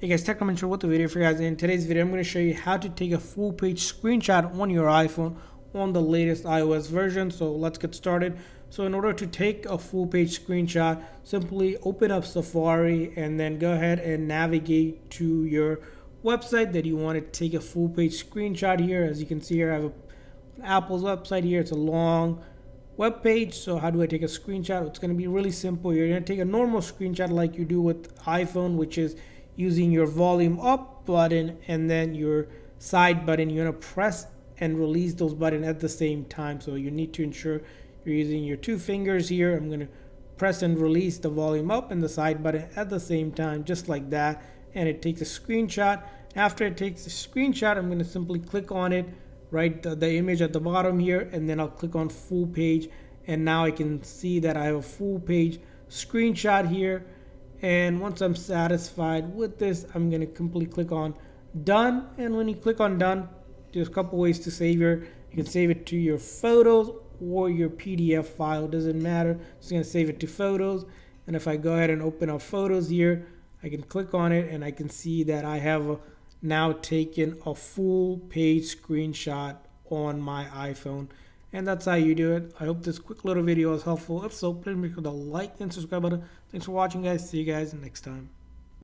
Hey guys, Technomentary with the video for you guys. In today's video, I'm going to show you how to take a full page screenshot on your iPhone on the latest iOS version. So let's get started. So in order to take a full page screenshot, simply open up Safari and then go ahead and navigate to your website that you want to take a full page screenshot. Here, as you can see here, I have an Apple's website here. It's a long web page. So how do I take a screenshot? It's going to be really simple. You're going to take a normal screenshot like you do with iPhone, which is using your volume up button and then your side button. You're going to press and release those buttons at the same time, so you need to ensure you're using your two fingers here. I'm going to press and release the volume up and the side button at the same time, just like that, and it takes a screenshot. After it takes a screenshot, I'm going to simply click on it, right, the image at the bottom here, and then I'll click on full page, and now I can see that I have a full page screenshot here. And once I'm satisfied with this, I'm going to simply click on done. And when you click on done, there's a couple ways to save your, you can save it to your photos or your PDF file, doesn't matter. It's going to save it to photos. And if I go ahead and open up photos here, I can click on it and I can see that I have now taken a full page screenshot on my iPhone. And that's how you do it. I hope this quick little video was helpful. If so, please make sure to like and subscribe button. Thanks for watching, guys. See you guys next time.